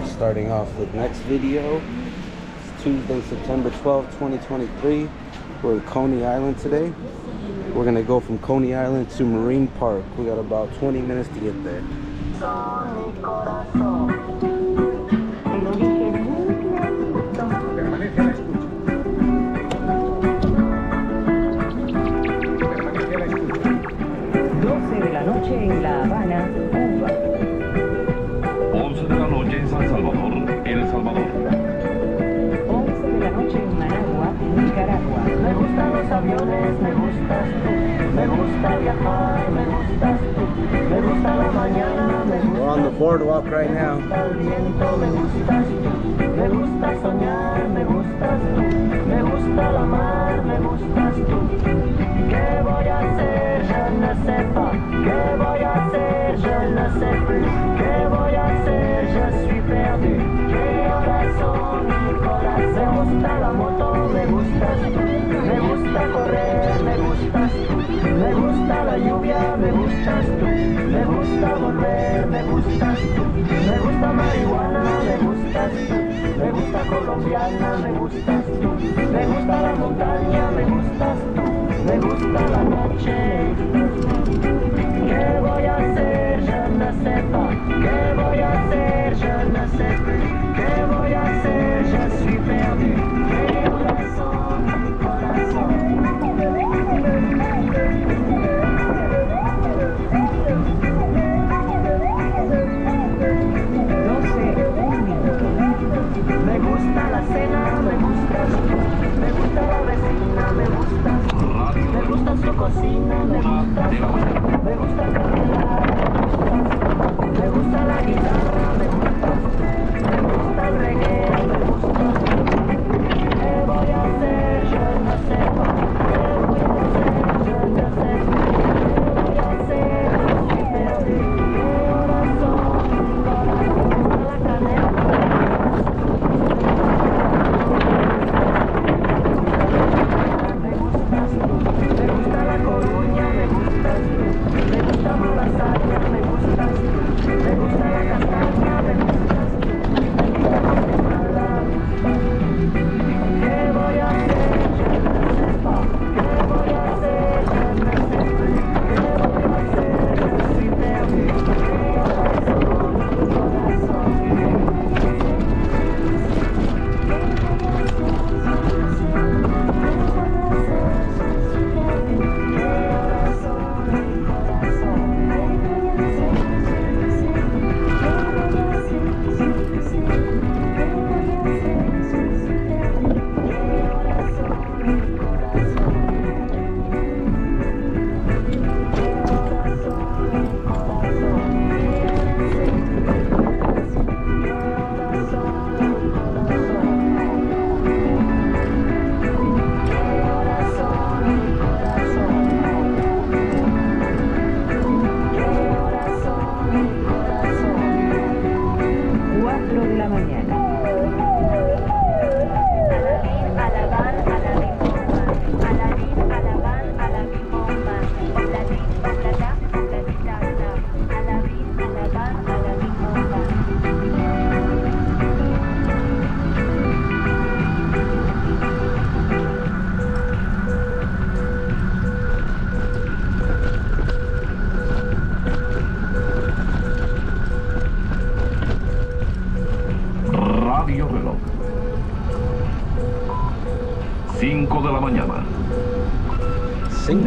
We're starting off with next video. It's Tuesday, September 12, 2023. We're in Coney Island today. We're gonna go from Coney Island to Marine Park. We got about 20 minutes to get there. We're on the boardwalk right now.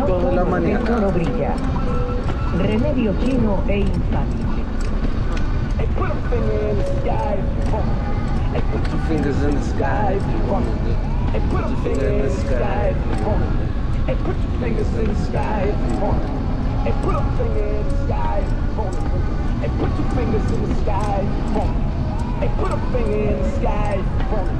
No brilla, remedio chino e infalible. Hey, put a finger in the sky if you want. Hey, put your fingers in the sky if you want. Hey, put your finger in the sky if you want. Hey, put your fingers in the sky if you want. Hey, put a finger in the sky if you want. Hey, put your fingers in the sky if you want. Hey, put a finger in the sky if you want.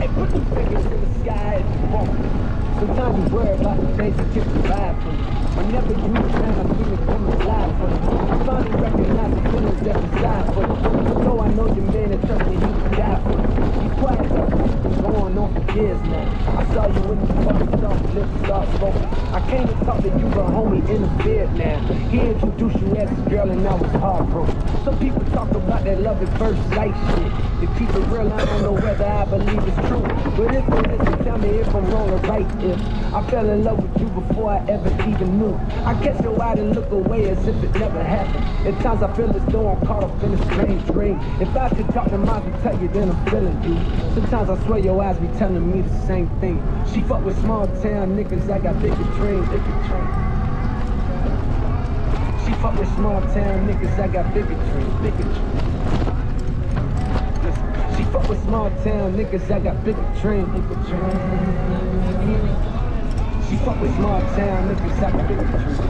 Hey, put your fingers in the sky if you want. Sometimes we worry about the days that you survive from. Whenever you return, I feel it come alive for you. I finally recognize the feelings that reside for you. So I know your man and trust me, you can die for you. He's quiet, he's been going on for years now. I saw you when you fucking song, lips soft spoken. I came to talk to you, but homie, interfered now. Heard you Introducing that girl and I was heartbroken. Some people talk about that love at first sight shit. To keep it real, I don't know whether I believe it's true. But if you listen, tell me if I'm wrong or right. If I fell in love with you before I ever even knew, I catch your eye and look away as if it never happened. At times I feel as though I'm caught up in a strange dream. If I could talk to mine and tell you, then I'm feeling you. Sometimes I swear your eyes be telling me the same thing. She fuck with small town niggas, I got bigger dreams. She fuck with small town niggas, I got bigger dreams, bigger dreams. Listen, she fuck with small town niggas, I got bigger dreams, bigger dreams. She fuck with small town niggas, I got bigger dreams.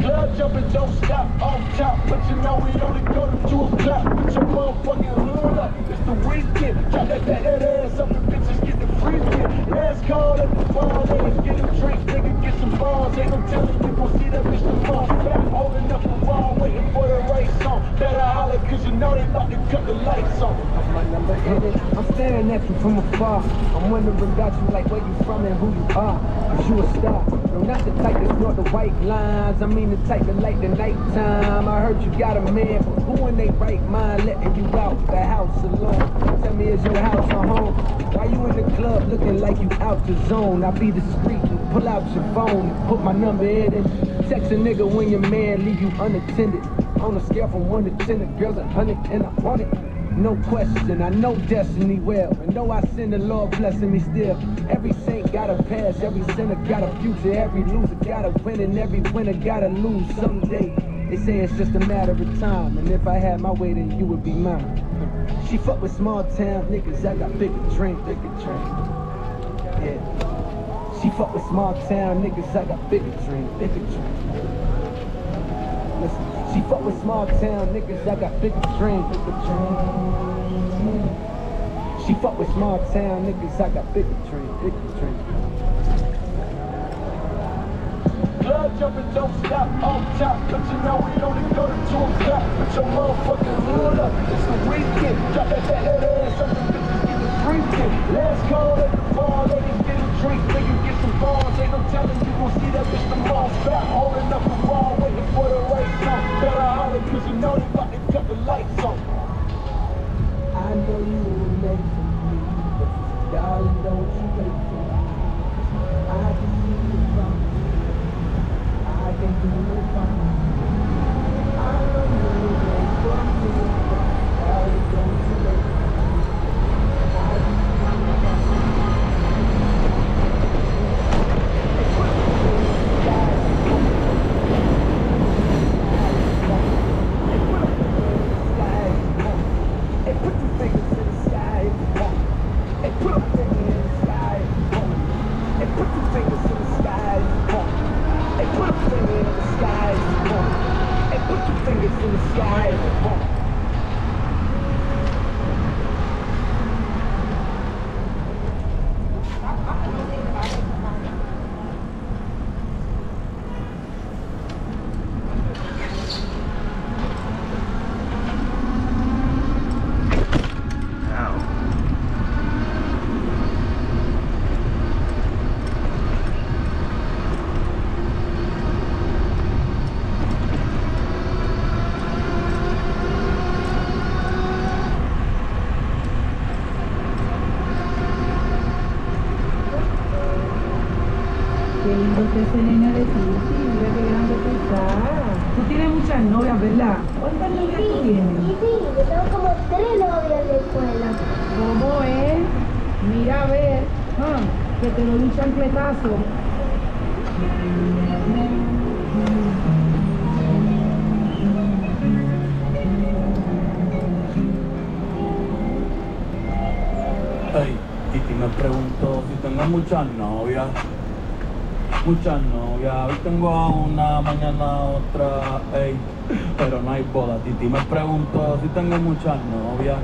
Club jumping, don't stop, off top, but you know we only go to 2 o'clock. Put your motherfucking hood up, it's the weekend. Drop that ass up, the bitches get the freaking. Last call at the bar, niggas get a drink, nigga. Ain't no telling you gon' see that bitch tomorrow. Back holding up a wall, waiting for the right song. Better holler, cause you know they about to cut the lights on. I'm staring at you from afar. I'm wondering about you, like where you from and who you are. Cause you a star. No, not the type that's not the white lines. I mean the type that like the nighttime. I heard you got a man, but who in they right mind letting you out the house alone? Tell me, is your house or home? Why you in the club looking like you out the zone? I be discreet. Pull out your phone and put my number in it. Text a nigga when your man leave you unattended. On a scale from 1 to 10, a girl's 100 and I want it. No question, I know destiny well. And though I sin, the Lord blessing me still. Every saint got a past, every sinner got a future. Every loser got a win and every winner got to lose someday. They say it's just a matter of time. And if I had my way, then you would be mine. She fuck with small town niggas, I got bigger dreams, bigger dreams. Yeah. She fuck with small town niggas, I got bigger dreams, bigger dreams. Listen, she fuck with small town niggas, I got bigger dreams, bigger dreams. She fuck with small town niggas, I got bigger dreams, bigger dreams. Club jumping, don't stop, on top, but you know we only go to 2 o'clock. Put your motherfucking hood up, it's the weekend. Drop that ass up, the bitches get the freaking. Last call at the bar, ladies get a drink, nigga. Balls, ain't no telling you gon' see that bitch tomorrow. Back holding up a wall, waiting for the right song. Better holler, cause you know they about to cut the lights on. I know you were made for me, but darling, don't you wait for me. I can see the promise, I can do the promise. I know you were made for me, but darling, don't you wait for me. Muchas novias, hoy tengo una, mañana otra, ey, pero no hay boda. Titi me preguntó si tengo muchas novias,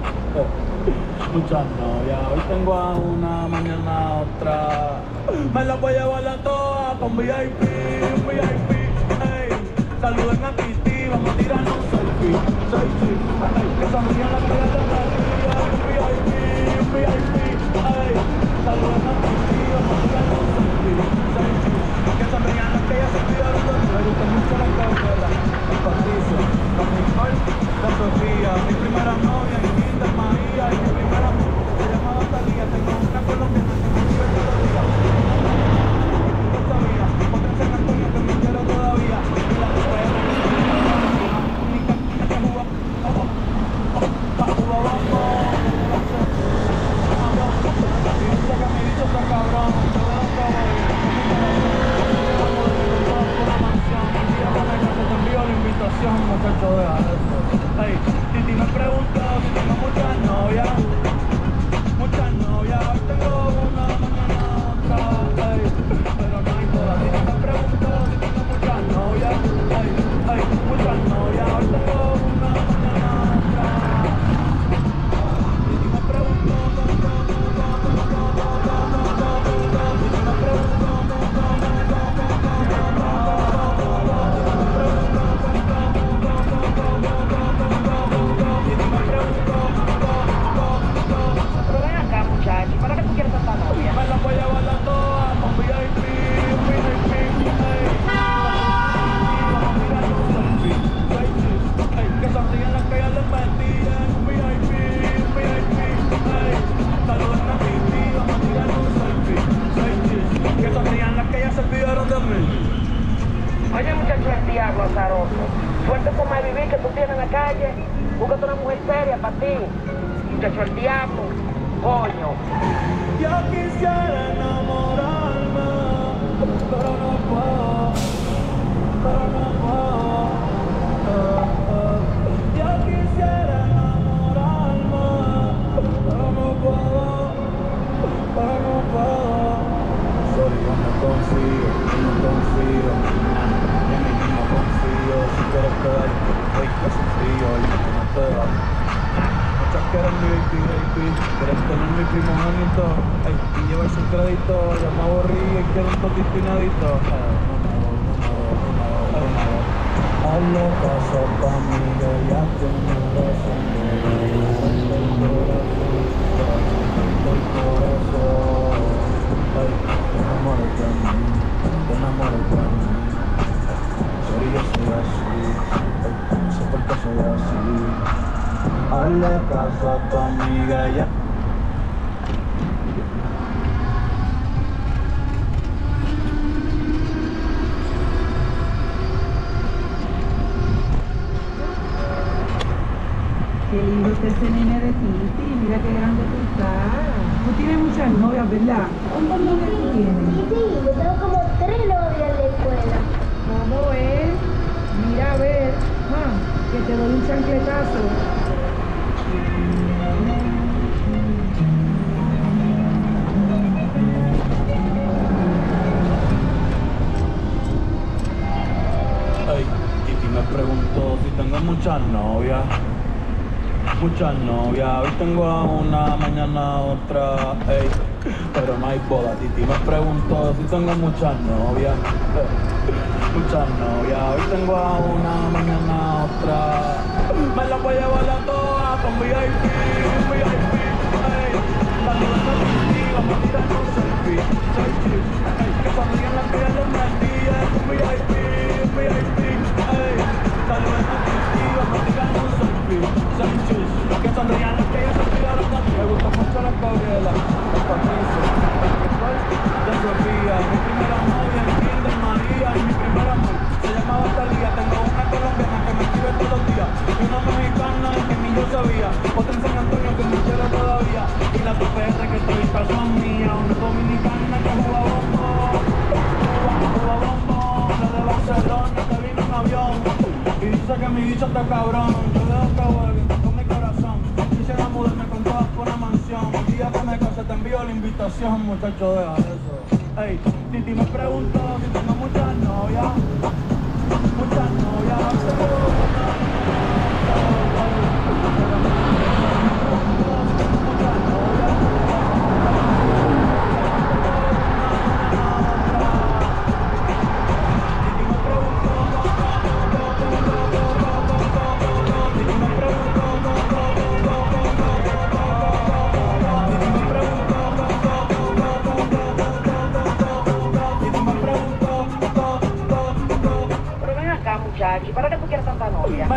muchas novias, hoy tengo a una, mañana otra. Me la voy a llevar a todas pa' un VIP, ey. Saluden a Titi, vamos a tirar un selfie, selfie, ey. Esa niña la quiere de un VIP, ey. Saluden a Titi, vamos a tirar un selfie, selfie. Esa niña la quiere es un muchacho de alto. Titi me preguntó si tengo muchas novias. Muchas novias, hoy tengo una, mañana otra. Pero no hay todas. Titi me preguntó si tengo muchas novias. Muchas novias, hoy tengo una, mañana otra. Titi me preguntó. Titi me preguntó. Suerte por mal vivir que tú tienes en la calle. Búscate una mujer seria para ti. Muchacho el diablo, coño. Yo quisiera enamorarme, pero no puedo. Pero no puedo. Yo quisiera enamorarme, pero no puedo. Pero no puedo. Solo yo no confío. Si quieres quedar, hoy te sufrío y no te va. Muchas quieren mi VIP, quieres tener mi primogénito y llevarse un crédito. Ya me aburrí y quiero un totito inédito. Hazle caso pa' mí, yo ya tengo un beso. Te enamoré de mí. Yo soy así, sé por qué soy así. Hazle caso a tu amiga ya. Qué lindo está ese nene de Titi, mira qué grande tú estás. Tú tienes muchas novias, ¿verdad? ¿Cuántas novias tú tienes? Sí, yo tengo como 3 novias en la escuela. ¿Cómo es? Mira, a ver, que te doy un chancletazo. Ay, Titi me preguntó si tengo muchas novias. Muchas novias, hoy tengo a una, mañana a otra, ey. Pero no hay boda. Titi me preguntó si tengo muchas novias. Muchas novias, hoy tengo a una, mañana a otra. Me la voy a llevar a todas con VIP, VIP, ey. La luz no me activa, me tiran un selfie, selfie, ey. Que sonríen las piernas me activan, VIP, VIP, ey. La luz no me activa, me tiran un selfie, selfie. Que sonríen las que ya se tiraron a mí. Me gusta mucho la Gabriela, la Patricia, el Cristóbal, la Sofía, mi primera novia, el Kinder María y mi primera amor. Se llamaba Talía, tengo una colombiana que me escribe todos los días, y una mexicana que ni yo sabía, otra en San Antonio que me quiere todavía, y la PPR que estoy en casa mía, una dominicana que juega bombón, la de Barcelona que vino en avión, y dice que mi bicho está cabrón, yo le doy cabrón con mi corazón, quisiera mudarme con todas por una mansión, el día que me case te envío la invitación, muchacho deja eso. Ey, Titi me preguntó si tengo muchas novias. Muchas novias, tengo muchacho, ¿para qué tú quieres tanta novia?